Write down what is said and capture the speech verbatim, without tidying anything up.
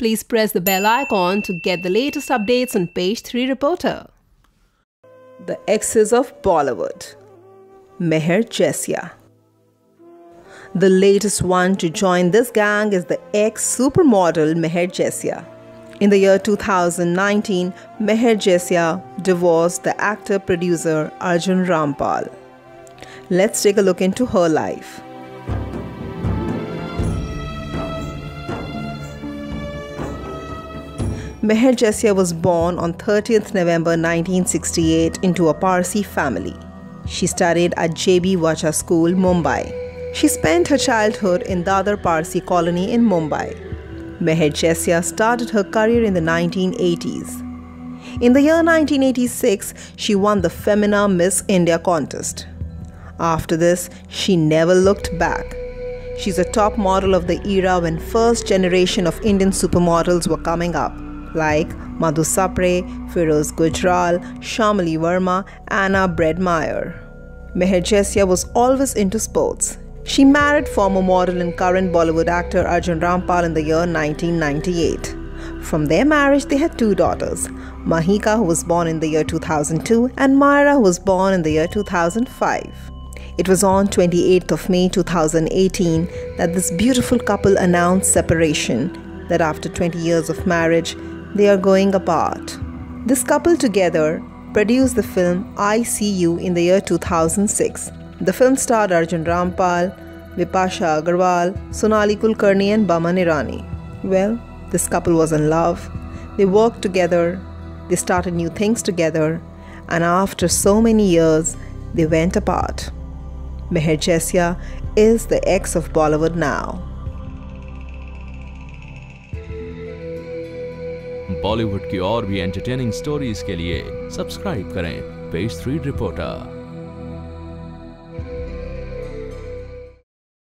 Please press the bell icon to get the latest updates on Page three Reporter. The Exes of Bollywood. Mehr Jesia. The latest one to join this gang is the ex-supermodel Mehr Jesia. In the year two thousand nineteen, Mehr Jesia divorced the actor-producer Arjun Rampal. Let's take a look into her life. Mehr Jesia was born on thirtieth November nineteen sixty-eight into a Parsi family. She studied at J B Vacha School, Mumbai. She spent her childhood in Dadar Parsi colony in Mumbai. Mehr Jesia started her career in the nineteen eighties. In the year nineteen eighty-six, she won the Femina Miss India contest. After this, she never looked back. She's a top model of the era when first generation of Indian supermodels were coming up, like Madhu Sapre, Feroz Gujral, Shamali Verma, Anna Bredmeyer. Mehr Jesia was always into sports. She married former model and current Bollywood actor Arjun Rampal in the year nineteen ninety-eight. From their marriage, they had two daughters, Mahika, who was born in the year two thousand two, and Myra, who was born in the year two thousand five. It was on twenty-eighth of May two thousand eighteen that this beautiful couple announced separation, that after twenty years of marriage, they are going apart. This couple together produced the film I See You in the year two thousand six. The film starred Arjun Rampal, Vipasha Agarwal, Sonali Kulkarni and Boman Irani. Well, this couple was in love. They worked together, they started new things together, and after so many years, they went apart. Mehr Jesia is the ex of Bollywood now. Bollywood की और भी entertaining stories के लिए subscribe करें page three reporter.